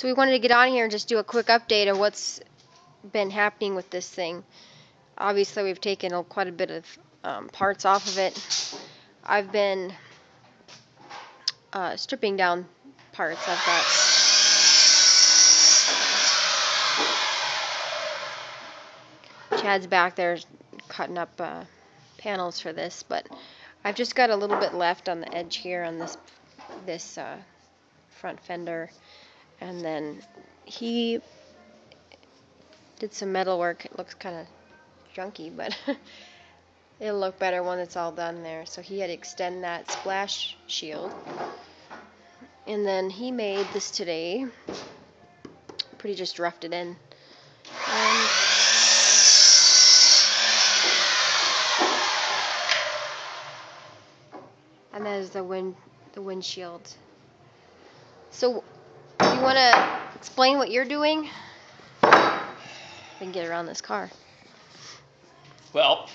So we wanted to get on here and just do a quick update of what's been happening with this thing. Obviously we've taken quite a bit of parts off of it. I've been stripping down parts. I've got Chad's back there cutting up panels for this, but I've just got a little bit left on the edge here on this front fender, and then he did some metal work. It looks kind of junky, but it'll look better when it's all done there. So he had to extend that splash shield, and then he made this today. Pretty just roughed it in. And that is the windshield. So you want to explain what you're doing? I can get around this car. Well,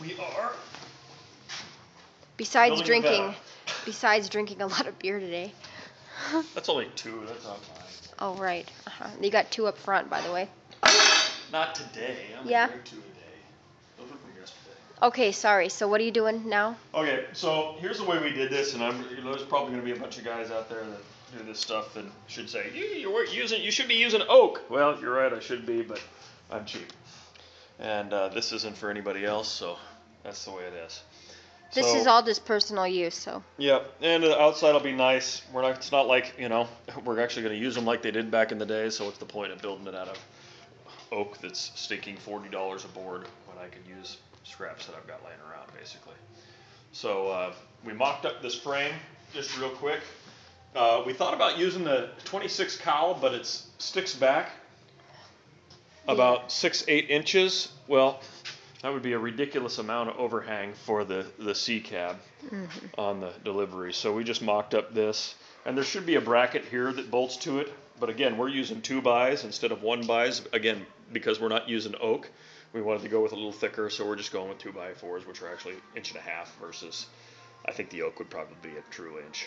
we are. Besides drinking a lot of beer today. That's only two. That's not mine. Oh right. You got two up front, by the way. Not today. I'm gonna drink two today. Those were from yesterday. Okay, sorry. So what are you doing now? Okay, so here's the way we did this, and there's probably going to be a bunch of guys out there that do this stuff and should say, you should be using oak. Well, you're right, I should be, but I'm cheap. And this isn't for anybody else, so that's the way it is. So, this is all just personal use, so. Yeah, and the outside will be nice. It's not like, we're actually going to use them like they did back in the day, so what's the point of building it out of oak that's stinking $40 a board when I could use scraps that I've got laying around, basically. So we mocked up this frame just real quick. We thought about using the 26 cowl, but it sticks back about 6-8 inches. Well, that would be a ridiculous amount of overhang for the C cab on the delivery. So we just mocked up this, and there should be a bracket here that bolts to it. But again, we're using 2x instead of 1x. Again, because we're not using oak. We wanted to go with a little thicker, so we're just going with 2x4s, which are actually 1.5 inches versus, I think the oak would probably be a true inch.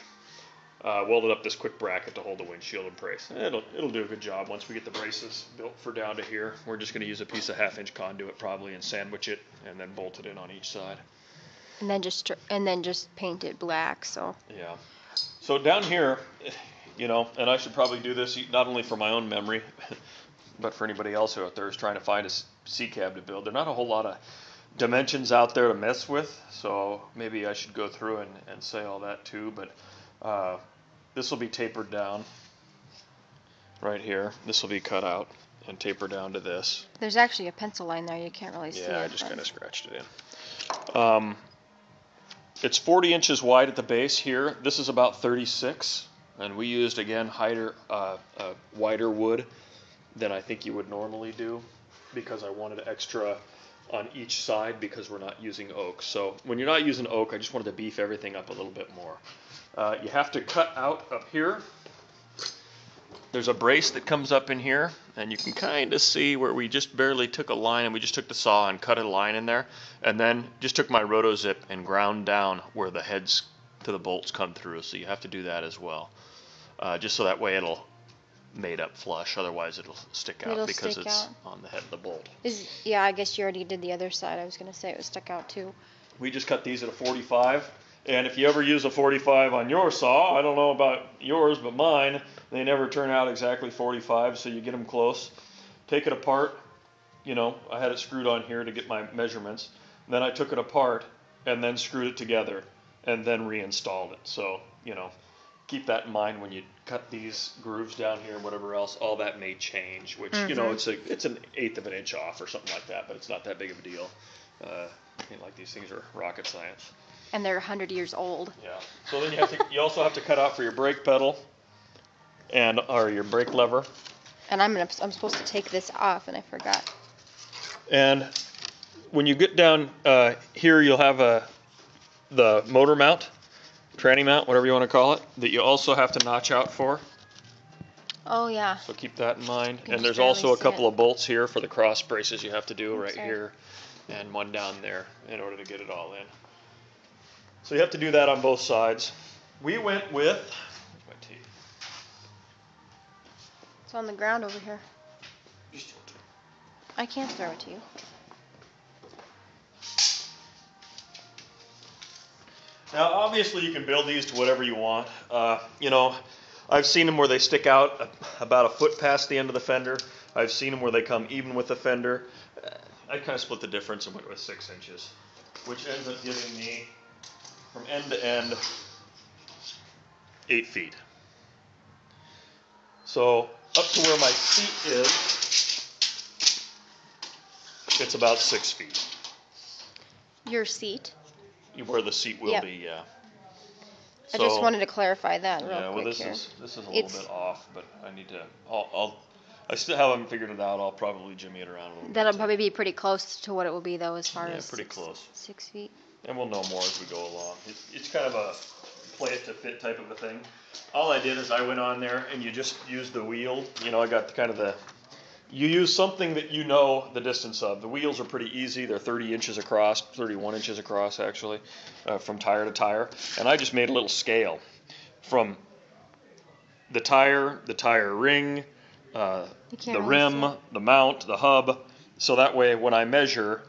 Welded up this quick bracket to hold the windshield in place. It'll do a good job once we get the braces built for down to here. We're just going to use a piece of 1/2-inch conduit probably and sandwich it and then bolt it in on each side. And then just paint it black. So yeah. So down here, and I should probably do this not only for my own memory, but for anybody else who out there is trying to find a C cab to build, there are not a whole lot of dimensions out there to mess with, so maybe I should go through and say all that too. But this will be tapered down right here. This will be cut out and tapered down to this. There's actually a pencil line there. You can't really see it. Yeah, I just kind of scratched it in. It's 40 inches wide at the base here. This is about 36, and we used, again, wider wood than I think you would normally do, because I wanted extra on each side because we're not using oak. So when you're not using oak, I just wanted to beef everything up a little bit more. You have to cut out up here. There's a brace that comes up in here, and you can kind of see where we just barely took a line, and we just took the saw and cut a line in there, and then just took my roto zip and ground down where the heads to the bolts come through. So you have to do that as well, just so that way it'll made up flush, otherwise it'll stick out because it's on the head of the bolt. Yeah, I guess you already did the other side. I was going to say it was stuck out too. We just cut these at a 45, and if you ever use a 45 on your saw, I don't know about yours, but mine, they never turn out exactly 45, so you get them close. Take it apart. I had it screwed on here to get my measurements. Then I took it apart and then screwed it together and then reinstalled it. So, keep that in mind when you cut these grooves down here and whatever else. All that may change, which it's an 1/8 of an inch off or something like that, but it's not that big of a deal. Like these things are rocket science, and they're 100 years old. Yeah. So then you also have to cut out for your brake pedal or your brake lever. And I'm supposed to take this off, and I forgot. And when you get down here, you'll have the motor mount. Tranny mount, whatever you want to call it, that you also have to notch out for. Oh, yeah. So keep that in mind. And there's also a couple of bolts here for the cross braces you have to do right here, and one down there in order to get it all in. So you have to do that on both sides. We went with, It's on the ground over here. I can't throw it to you. Now, obviously, you can build these to whatever you want. You know, I've seen them where they stick out about a foot past the end of the fender. I've seen them where they come even with the fender. I kind of split the difference and went with 6 inches, which ends up giving me, from end to end, 8 feet. So, up to where my seat is, it's about 6 feet. Your seat? Where the seat will be, yeah. So, I just wanted to clarify that real quick. Well, this is a little bit off, but I need to. I still haven't figured it out. I'll probably jimmy it around a little bit. That'll probably be pretty close to what it will be, though, as far as pretty close. 6 feet. And we'll know more as we go along. It's kind of a play it to fit type of a thing. All I did is I went on there and you just used the wheel. You know, I got kind of the. You use something that you know the distance of. The wheels are pretty easy. They're 30 inches across, 31 inches across actually, from tire to tire. And I just made a little scale from the tire ring, the rim, the mount, the hub. So that way when I measure,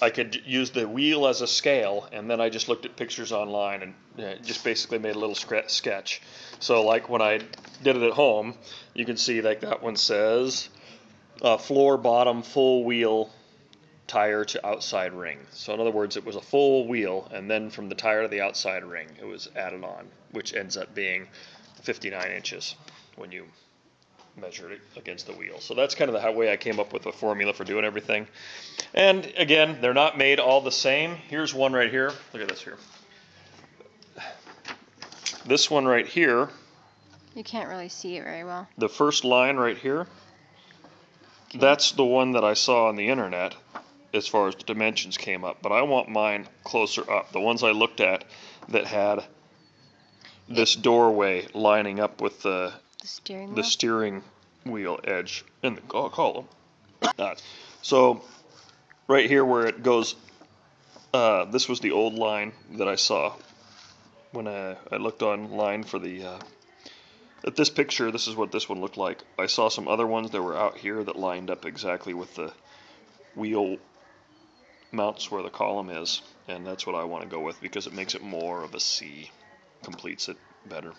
I could use the wheel as a scale, and then I just looked at pictures online and just basically made a little sketch. So like when I did it at home, you can see like that one says, floor, bottom, full wheel, tire to outside ring. So in other words, it was a full wheel, and then from the tire to the outside ring, it was added on, which ends up being 59 inches when you measured it against the wheel. So that's kind of the way I came up with a formula for doing everything. And again, they're not made all the same. Here's one right here. Look at this here. This one right here. You can't really see it very well. The first line right here. Okay. That's the one that I saw on the internet as far as the dimensions came up. But I want mine closer up. The ones I looked at that had this doorway lining up with the steering wheel edge in the column. So right here where it goes, this was the old line that I saw when I looked online for the, at this picture, this is what this one looked like. I saw some other ones that were out here that lined up exactly with the wheel mounts where the column is, and that's what I want to go with because it makes it more of a C, completes it better.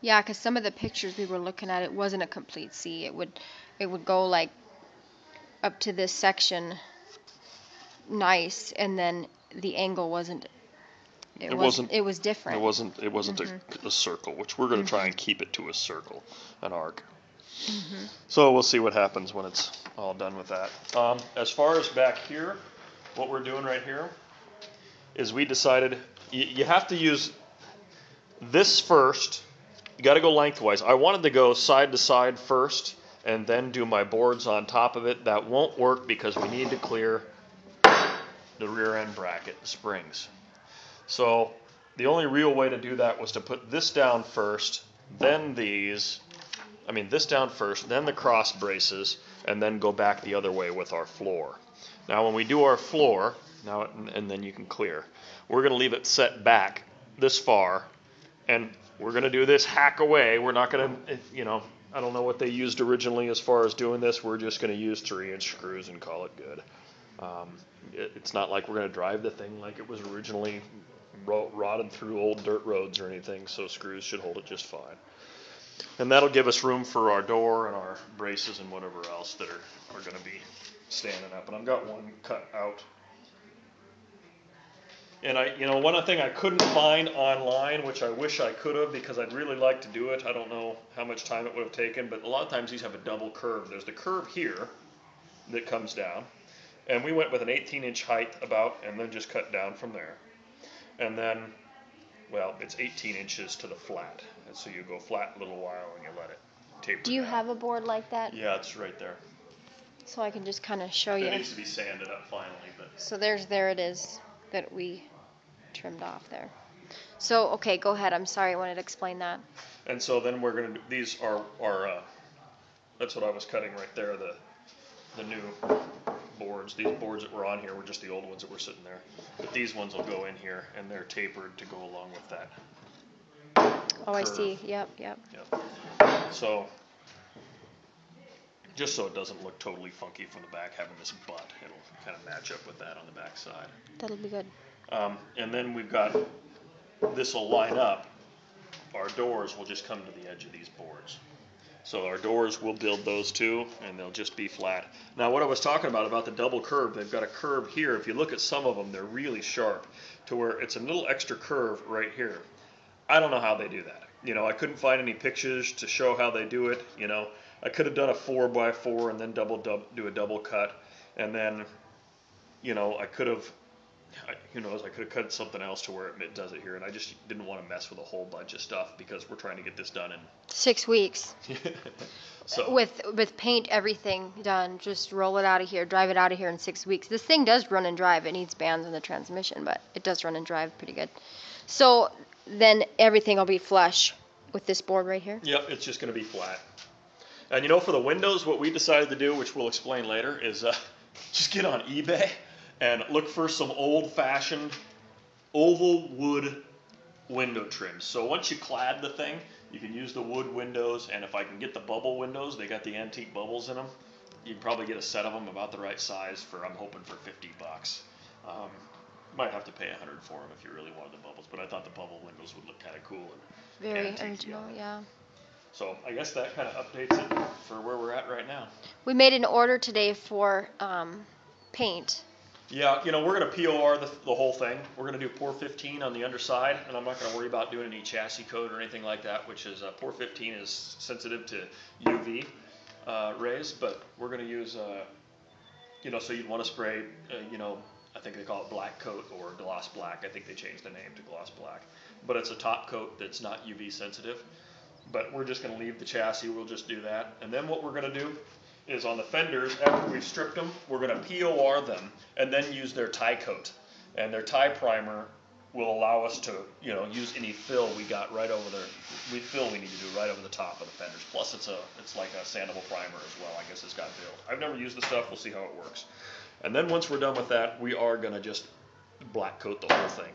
Yeah, because some of the pictures we were looking at, it wasn't a complete C. It would go like up to this section, nice, and then the angle wasn't. It wasn't. It was different. It wasn't mm-hmm. a circle, which we're going to try and keep it to a circle, an arc. Mm-hmm. So we'll see what happens when it's all done with that. As far as back here, what we're doing right here is we decided you have to use this first. You got to go lengthwise. I wanted to go side to side first and then do my boards on top of it. That won't work because we need to clear the rear end bracket springs. So the only real way to do that was to put this down first, then these, I mean this down first, then the cross braces, and then go back the other way with our floor. Now when we do our floor, now and then you can clear, we're going to leave it set back this far and we're going to do this hack away. We're not going to, you know, I don't know what they used originally as far as doing this. We're just going to use 3-inch screws and call it good. It's not like we're going to drive the thing like it was originally rotted through old dirt roads or anything, so screws should hold it just fine. And that'll give us room for our door and our braces and whatever else that are going to be standing up. And I've got one cut out. And you know, one thing I couldn't find online, which I wish I could have because I'd really like to do it. I don't know how much time it would have taken, but a lot of times these have a double curve. There's the curve here that comes down, and we went with an 18-inch height about, and then just cut down from there. And then, well, it's 18 inches to the flat, and so you go flat a little while and you let it taper. Do you have a board like that? Yeah, it's right there. So I can just kind of show you. It needs to be sanded up finally, but. So there it is. That we trimmed off there. So, okay, go ahead. I'm sorry, I wanted to explain that. And so then we're going to, these are that's what I was cutting right there, the new boards. These boards that were on here were just the old ones that were sitting there. But these ones will go in here, and they're tapered to go along with that. Oh, curve. I see. Yep. So just so it doesn't look totally funky from the back, having this butt. It'll kind of match up with that on the back side. That'll be good. And then we've got, this will line up. Our doors will just come to the edge of these boards. So our doors, we'll build those too, and they'll just be flat. Now what I was talking about the double curve, they've got a curve here. If you look at some of them, they're really sharp to where it's a little extra curve right here. I don't know how they do that. You know, I couldn't find any pictures to show how they do it. You know, I could have done a 4x4 and then do a double cut, and then, you know, I could have, who knows, I could have cut something else to where it does it here, and I just didn't want to mess with a whole bunch of stuff because we're trying to get this done in 6 weeks. So with paint, everything done, just roll it out of here, drive it out of here in 6 weeks. This thing does run and drive. It needs bands in the transmission, but it does run and drive pretty good. So then everything will be flush with this board right here. Yep, it's just going to be flat. And you know, for the windows, what we decided to do, which we'll explain later, is just get on eBay and look for some old-fashioned oval wood window trims. So once you clad the thing, you can use the wood windows, and if I can get the bubble windows, they got the antique bubbles in them. You can probably get a set of them about the right size for, I'm hoping for $50. Might have to pay $100 for them if you really wanted the bubbles, but I thought the bubble windows would look kind of cool. And very original, yeah. So I guess that kind of updates it for where we're at right now. We made an order today for paint. Yeah, you know, we're going to POR the whole thing. We're going to do pour 15 on the underside, and I'm not going to worry about doing any chassis code or anything like that, which is pour 15 is sensitive to UV rays, but we're going to use, you know, so you'd want to spray, you know, I think they call it black coat or gloss black. I think they changed the name to gloss black, but it's a top coat that's not UV sensitive, but we're just going to leave the chassis. We'll just do that, and then what we're going to do is on the fenders, after we've stripped them, we're going to POR them and then use their tie coat. And their tie primer will allow us to, you know, use any fill we got right over there. We fill we need to do right over the top of the fenders. Plus it's like a sandable primer as well. I guess it's got build. I've never used the stuff. We'll see how it works. And then once we're done with that, we are going to just black coat the whole thing.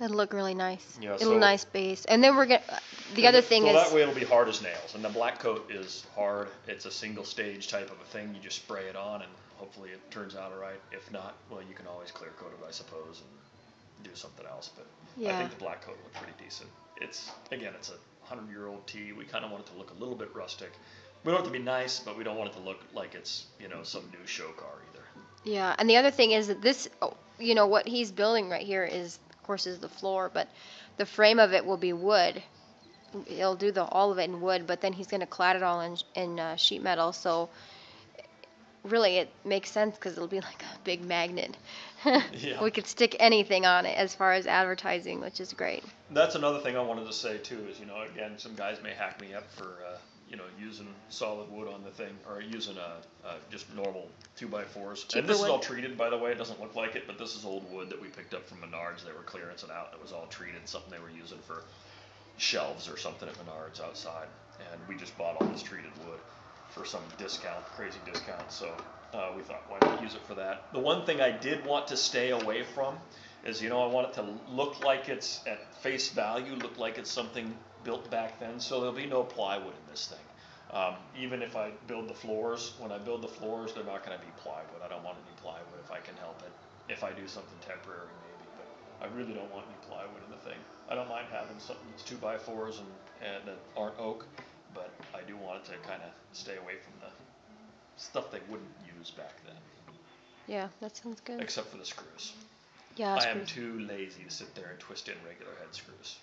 It'll look really nice. Yeah, it'll so, nice base. And then we're going to, the other thing so is... So that way it'll be hard as nails. And the black coat is hard. It's a single stage type of a thing. You just spray it on and hopefully it turns out all right. If not, well, you can always clear coat it, I suppose, and do something else. But yeah. I think the black coat looked pretty decent. It's, again, it's a 100-year-old tea. We kind of want it to look a little bit rustic. We don't have to be nice, but we don't want it to look like it's, you know, some new show car either. Yeah, and the other thing is that this, you know, what he's building right here is... Of course, is the floor, but the frame of it will be wood. He'll do all of it in wood, but then he's going to clad it all in sheet metal. So really, it makes sense because it'll be like a big magnet. Yeah. We could stick anything on it as far as advertising, which is great. That's another thing I wanted to say too. Is, you know, again, some guys may hack me up for you know, using solid wood on the thing or using just normal 2x4s. And this is all treated, by the way. It doesn't look like it, but this is old wood that we picked up from Menards. They were clearancing out. It was all treated, something they were using for shelves or something at Menards outside. And we just bought all this treated wood for some discount, crazy discount. So we thought, why not use it for that? The one thing I did want to stay away from is, you know, I want it to look like it's at face value, look like it's something built back then, so there'll be no plywood in this thing. Even if I build the floors, when I build the floors, they're not going to be plywood. I don't want any plywood if I can help it. If I do something temporary, maybe, but I really don't want any plywood in the thing. I don't mind having something that's 2x4s and that aren't oak, but I do want it to kind of stay away from the stuff they wouldn't use back then. Yeah, that sounds good. Except for the screws. Yeah, I am too lazy to sit there and twist in regular head screws.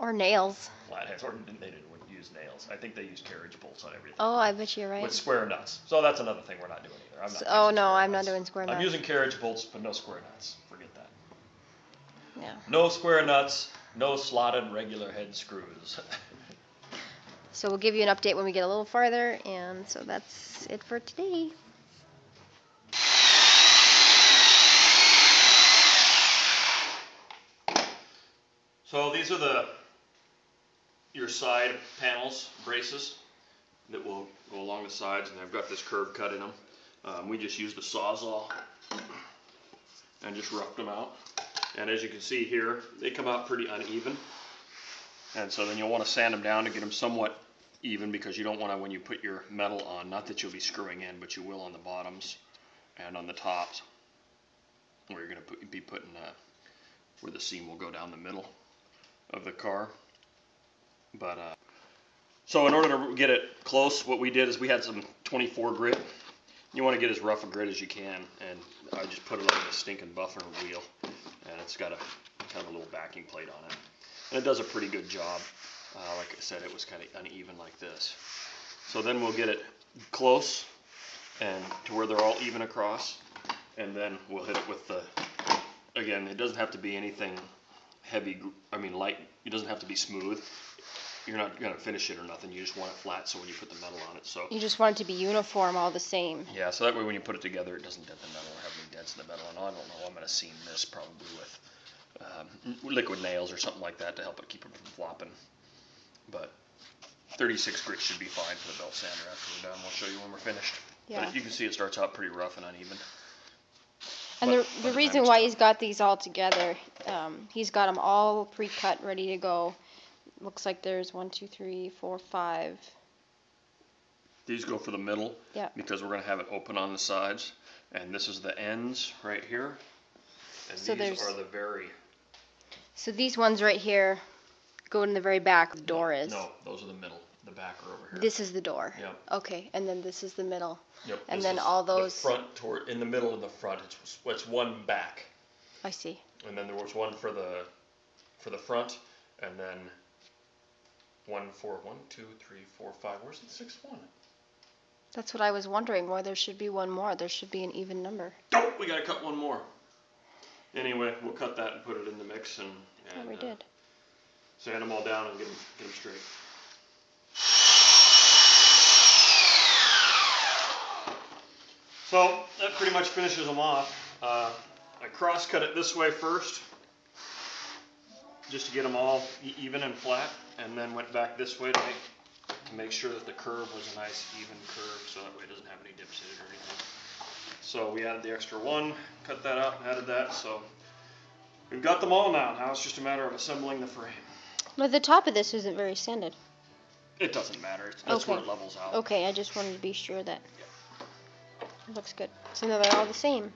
Or nails. Flatheads. Or they didn't use nails. I think they used carriage bolts on everything. Oh, I bet you're right. With square nuts. So that's another thing we're not doing either. I'm not I'm not doing square nuts. I'm using carriage bolts, but no square nuts. Forget that. Yeah. No square nuts, no slotted regular head screws. So we'll give you an update when we get a little farther, and so that's it for today. So these are your side panels, braces, that will go along the sides, and they've got this curve cut in them. We just used a Sawzall and just roughed them out. And as you can see here, they come out pretty uneven. And so then you'll want to sand them down to get them somewhat even, because you don't want to, when you put your metal on, not that you'll be screwing in, but you will on the bottoms and on the tops, where you're going to be putting where the seam will go down the middle of the car. But so in order to get it close, what we did is we had some 24 grit. You want to get as rough a grit as you can, and I just put it on the stinking buffer wheel, and it's got a kind of a little backing plate on it, and it does a pretty good job. Like I said, it was kind of uneven like this. So then we'll get it close and to where they're all even across, and then we'll hit it with the, again, it doesn't have to be anything heavy, I mean light, it doesn't have to be smooth. You're not going to finish it or nothing, you just want it flat so when you put the metal on it. So you just want it to be uniform all the same. Yeah, so that way when you put it together it doesn't dent the metal or have any dents in the metal. And I don't know, I'm going to seam this probably with liquid nails or something like that to help it keep it from flopping. But 36 grit should be fine for the belt sander. After we're done, we'll show you when we're finished. Yeah. But you can see it starts out pretty rough and uneven. And the reason why he's got these all together, he's got them all pre-cut, ready to go. Looks like there's 1, 2, 3, 4, 5. These go for the middle, yeah, because we're going to have it open on the sides. And this is the ends right here. And so these are the very... So these ones right here go in the very back. The door is... No, those are the middle. The back are over here. This is the door. Yep. Okay, and then this is the middle. Yep. And then all those... The front toward, in the middle of the front, it's one back. I see. And then there was one for the front, and then... 1, 4, 1, 2, 3, 4, 5. Where's the 6th one? That's what I was wondering. Why there should be one more? There should be an even number. Oh, we gotta cut one more. Anyway, we'll cut that and put it in the mix and we did. Sand them all down and get them straight. So that pretty much finishes them off. I cross cut it this way first, just to get them all even and flat, and then went back this way to make sure that the curve was a nice even curve, so that way it doesn't have any dips in it or anything. So we added the extra one, cut that out, and added that. So we've got them all now. Now it's just a matter of assembling the frame. But the top of this isn't very sanded. It doesn't matter. That's okay. Where it levels out. Okay, I just wanted to be sure that. Yeah. It looks good. So now they're all the same.